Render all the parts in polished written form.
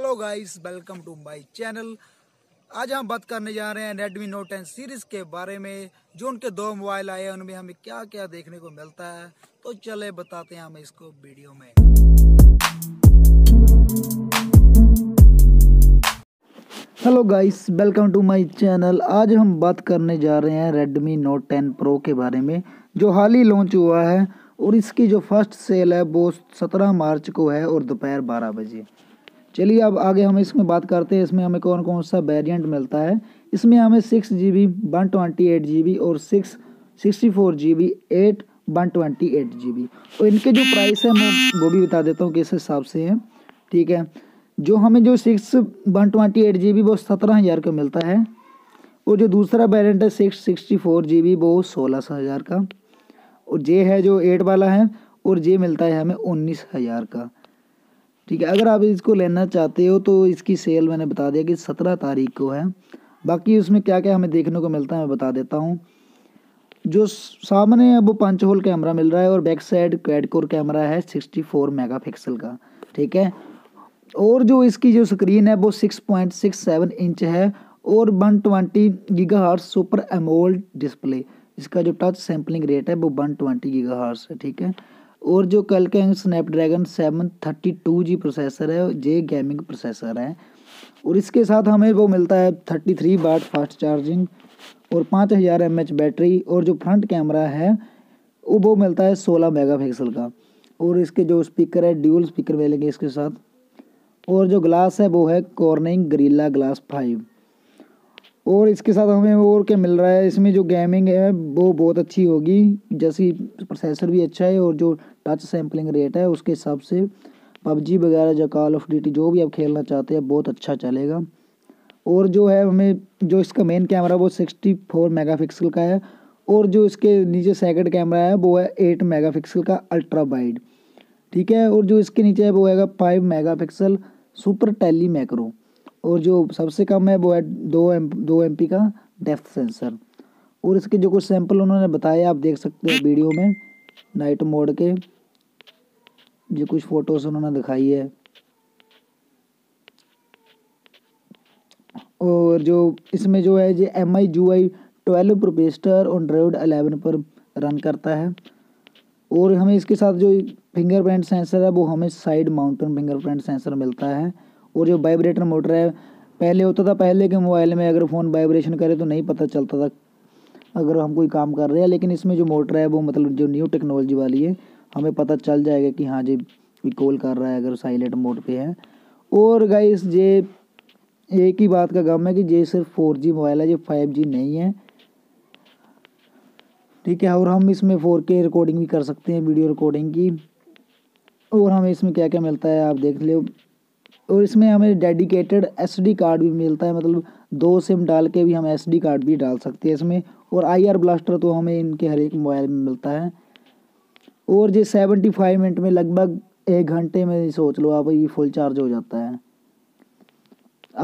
Hello guys, welcome to my channel. आज हम बात करने जा रहे हैं रेडमी नोट 10 सीरीज के बारे में, जो उनके दो मोबाइल आए उनमें हमें क्या क्या देखने को मिलता है। तो चले बताते हैं हमें इसको वीडियो में। Hello guys, welcome to my channel. आज हम बात करने जा रहे हैं रेडमी नोट 10 प्रो के बारे में, जो हाल ही लॉन्च हुआ है और इसकी जो फर्स्ट सेल है वो 17 मार्च को है और दोपहर 12 बजे। चलिए अब आगे हम इसमें बात करते हैं, इसमें हमें कौन कौन सा वेरिएंट मिलता है। इसमें हमें 6GB 128GB और 64GB 128GB और इनके जो प्राइस है मैं वो भी बता देता हूँ किस हिसाब से है। ठीक है, जो हमें जो 128GB वो 17,000 का मिलता है और जो दूसरा वेरिएंट है 64GB वो 16,000 का, और जे है जो 8 वाला है और जे मिलता है हमें 19,000 का। ठीक है, अगर आप इसको लेना चाहते हो तो इसकी सेल मैंने बता दिया कि 17 तारीख को है। बाकी उसमें क्या क्या हमें देखने को मिलता है मैं बता देता हूँ। जो सामने है वो 5 होल कैमरा मिल रहा है और back side quad core camera है 64 मेगापिक्सल का। ठीक है, और जो इसकी जो स्क्रीन है वो 6.67 इंच है और 120 GHz सुपर एमोल्ड डिस्प्ले। इसका जो टच सैम्पलिंग रेट है वो 120 GHz है। ठीक है, और जो कल के स्नैपड्रैगन 732G प्रोसेसर है, जे गेमिंग प्रोसेसर है, और इसके साथ हमें वो मिलता है 33 वाट फास्ट चार्जिंग और 5000 mAh बैटरी, और जो फ्रंट कैमरा है वो मिलता है 16 मेगापिक्सल का, और इसके जो स्पीकर है ड्यूल स्पीकर मिलेंगे इसके साथ, और जो ग्लास है वो है कॉर्निंग गोरिल्ला ग्लास 5। और इसके साथ हमें और क्या मिल रहा है, इसमें जो गेमिंग है वो बहुत अच्छी होगी, जैसे प्रोसेसर भी अच्छा है और जो टच सैम्पलिंग रेट है उसके हिसाब से PUBG वगैरह जो कॉल ऑफ ड्यूटी जो भी आप खेलना चाहते हैं बहुत अच्छा चलेगा। और जो है हमें जो इसका मेन कैमरा वो 64 मेगापिक्सल का है, और जो इसके नीचे सेकेंड कैमरा है वो है 8 मेगापिक्सल का अल्ट्रा वाइड। ठीक है, और जो इसके नीचे है वो है 5 मेगापिक्सल सुपर टेली मैक्रो, और जो सबसे कम है वो है 2 MP का डेप्थ सेंसर। और इसके जो कुछ सैंपल उन्होंने बताया आप देख सकते हैं वीडियो में, नाइट मोड के जो कुछ फोटोज उन्होंने दिखाई है। और जो इसमें जो है जो MIUI 12 प्रोसेसर और एंड्रॉइड 11 पर रन करता है, और हमें इसके साथ जो फिंगरप्रिंट सेंसर है वो हमें साइड माउंटेन फिंगरप्रिंट सेंसर मिलता है। और जो वाइब्रेटर मोटर है, पहले होता था पहले के मोबाइल में अगर फ़ोन वाइब्रेशन करे तो नहीं पता चलता था अगर हम कोई काम कर रहे हैं, लेकिन इसमें जो मोटर है वो मतलब जो न्यू टेक्नोलॉजी वाली है हमें पता चल जाएगा कि हाँ जी कोई कॉल कर रहा है अगर साइलेंट मोड पे है। और गाइस ये एक ही बात का गम है कि ये सिर्फ 4G मोबाइल है, ये 5G नहीं है। ठीक है, और हम इसमें 4K रिकॉर्डिंग भी कर सकते हैं वीडियो रिकॉर्डिंग की। और हमें इसमें क्या क्या मिलता है आप देख लो, और इसमें हमें डेडिकेटेड SD कार्ड भी मिलता है, मतलब 2 SIM डाल के भी हम SD कार्ड भी डाल सकते हैं इसमें। और IR ब्लास्टर तो हमें इनके हर एक मोबाइल में मिलता है, और ये 75 मिनट में लगभग 1 घंटे में सोच लो आप ये फुल चार्ज हो जाता है।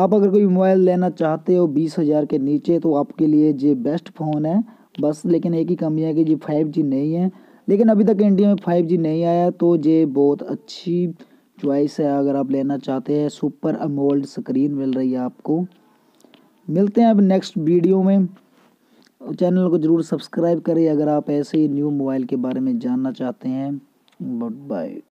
आप अगर कोई मोबाइल लेना चाहते हो 20,000 के नीचे तो आपके लिए ये बेस्ट फ़ोन है बस, लेकिन एक ही कमी है कि ये 5G नहीं है, लेकिन अभी तक इंडिया में 5G नहीं आया, तो ये बहुत अच्छी चॉइस है अगर आप लेना चाहते हैं। सुपर अमोल्ड स्क्रीन मिल रही है आपको। मिलते हैं अब नेक्स्ट वीडियो में। चैनल को ज़रूर सब्सक्राइब करें अगर आप ऐसे ही न्यू मोबाइल के बारे में जानना चाहते हैं। Good bye.